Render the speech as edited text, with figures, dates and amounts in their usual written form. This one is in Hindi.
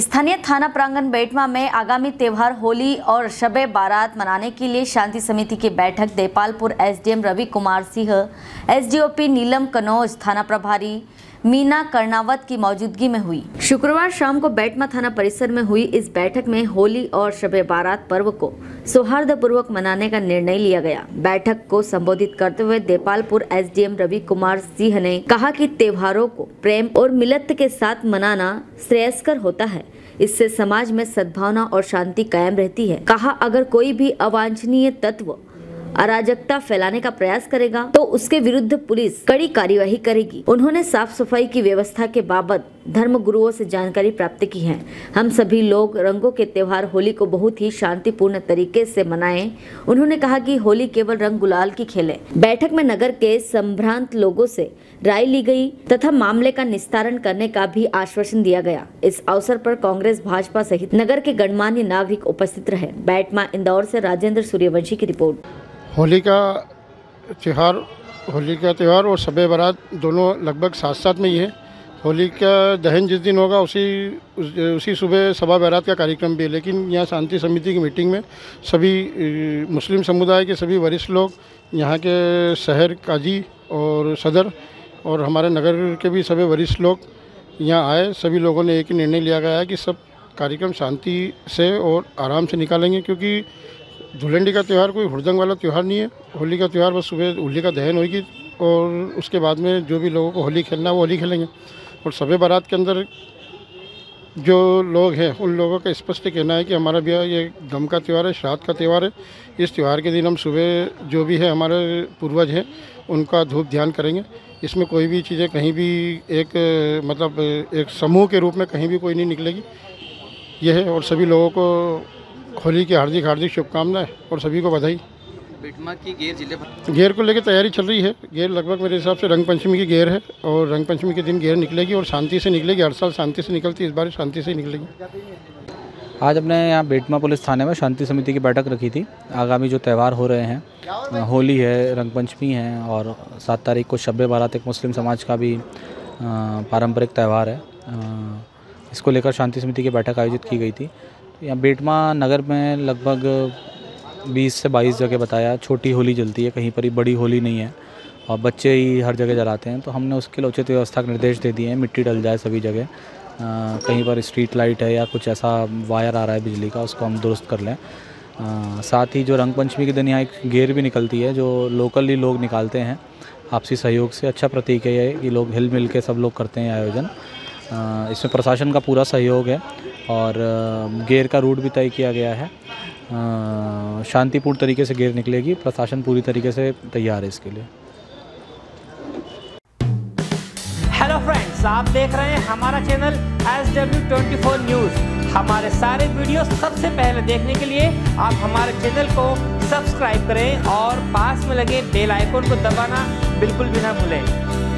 स्थानीय थाना प्रांगण बेटमा में आगामी त्योहार होली और शबे बारात मनाने के लिए शांति समिति की बैठक देपालपुर एसडीएम रवि कुमार सिंह, एसडीओपी नीलम कनोज, थाना प्रभारी मीना कर्णावत की मौजूदगी में हुई। शुक्रवार शाम को बेटमा थाना परिसर में हुई इस बैठक में होली और शब ए बारात पर्व को सौहार्द पूर्वक मनाने का निर्णय लिया गया। बैठक को संबोधित करते हुए देपालपुर एसडीएम रवि कुमार सिंह ने कहा कि त्योहारों को प्रेम और मिलत के साथ मनाना श्रेयस्कर होता है। इससे समाज में सद्भावना और शांति कायम रहती है। कहा, अगर कोई भी अवांछनीय तत्व अराजकता फैलाने का प्रयास करेगा तो उसके विरुद्ध पुलिस कड़ी कार्यवाही करेगी। उन्होंने साफ सफाई की व्यवस्था के बाबत धर्म गुरुओं से जानकारी प्राप्त की है। हम सभी लोग रंगों के त्योहार होली को बहुत ही शांतिपूर्ण तरीके से मनाएं। उन्होंने कहा कि होली केवल रंग गुलाल की खेल है। बैठक में नगर के संभ्रांत लोगों से राय ली गई तथा मामले का निस्तारण करने का भी आश्वासन दिया गया। इस अवसर पर कांग्रेस, भाजपा सहित नगर के गणमान्य नागरिक उपस्थित रहे। बेटमा इंदौर से राजेंद्र सूर्यवंशी की रिपोर्ट। होली का त्यौहार और शब ए बारात दोनों लगभग साथ साथ में ही है। होली का दहन जिस दिन होगा उसी सुबह शब ए बारात का कार्यक्रम भी है, लेकिन यहाँ शांति समिति की मीटिंग में सभी मुस्लिम समुदाय के सभी वरिष्ठ लोग, यहाँ के शहर काजी और सदर और हमारे नगर के भी सभी वरिष्ठ लोग यहाँ आए। सभी लोगों ने एक ही निर्णय लिया गया है कि सब कार्यक्रम शांति से और आराम से निकालेंगे, क्योंकि धुलेंडी का त्यौहार कोई हुड़दंग वाला त्यौहार नहीं है। होली का त्यौहार बस सुबह होली का दहन होगी और उसके बाद में जो भी लोगों को होली खेलना है वो होली खेलेंगे। और शब ए बारात के अंदर जो लोग हैं उन लोगों का स्पष्ट कहना है कि हमारा भी ये गम का त्यौहार है, श्राद्ध का त्यौहार है। इस त्यौहार के दिन हम सुबह जो भी है हमारे पूर्वज हैं उनका धूप ध्यान करेंगे। इसमें कोई भी चीज़ें कहीं भी एक समूह के रूप में कहीं भी कोई नहीं निकलेगी। यह है और सभी लोगों को होली की हार्दिक शुभकामनाएं और सभी को बधाई। बेटमा की गेर जिले गेर को लेकर तैयारी चल रही है। गेर लगभग मेरे हिसाब से रंग पंचमी की गेर है और रंग पंचमी के दिन गेर निकलेगी और शांति से निकलेगी। हर साल शांति से निकलती है, इस बार शांति से ही निकलेगी। आज अपने यहाँ बेटमा पुलिस थाने में शांति समिति की बैठक रखी थी। आगामी जो त्यौहार हो रहे हैं, होली है, रंग पंचमी है और 7 तारीख को शब ए बारात एक मुस्लिम समाज का भी पारंपरिक त्यौहार है, इसको लेकर शांति समिति की बैठक आयोजित की गई थी। यहाँ बेटमा नगर में लगभग 20 से 22 जगह बताया छोटी होली जलती है, कहीं पर ही बड़ी होली नहीं है और बच्चे ही हर जगह जलाते हैं। तो हमने उसके लिए उचित व्यवस्था के निर्देश दे दिए हैं। मिट्टी डल जाए सभी जगह, कहीं पर स्ट्रीट लाइट है या कुछ ऐसा वायर आ रहा है बिजली का, उसको हम दुरुस्त कर लें। साथ ही जो रंग पंचमी के दिन यहाँ एक गेर भी निकलती है जो लोकली लोग निकालते हैं आपसी सहयोग से। अच्छा प्रतीक है कि लोग हिल मिल के सब लोग करते हैं आयोजन। इसमें प्रशासन का पूरा सहयोग है और गेर का रूट भी तय किया गया है। शांतिपूर्ण तरीके से गेर निकलेगी। प्रशासन पूरी तरीके से तैयार है इसके लिए। हेलो फ्रेंड्स, आप देख रहे हैं हमारा चैनल SW 24 न्यूज। हमारे सारे वीडियो सबसे पहले देखने के लिए आप हमारे चैनल को सब्सक्राइब करें और पास में लगे बेल आइकन को दबाना बिल्कुल भी ना भूलें।